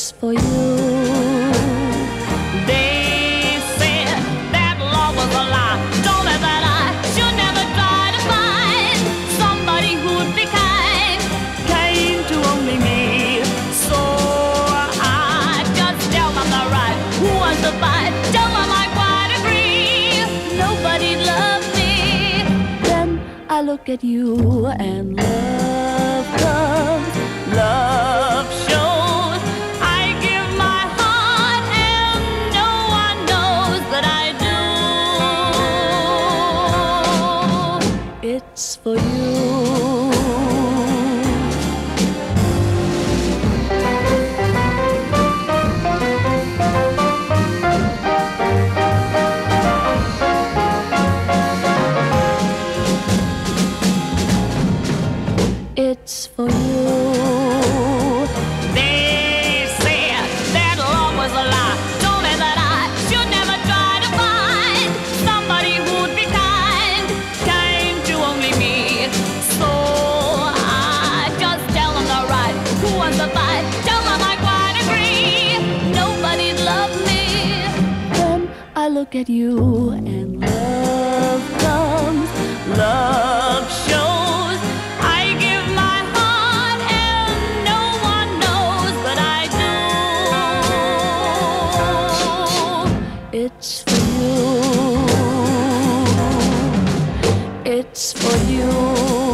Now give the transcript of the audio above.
it's for you. They said that love was a lie, told me that I should never try to find somebody who would be kind, came to only me. So I just tell them the right, who wants to fight, tell them I quite agree, nobody loved me. Then I look at you and love comes, love shows. It's for you. It's for you. Look at you and love comes, love shows. I give my heart and no one knows, but I do. It's for you. It's for you.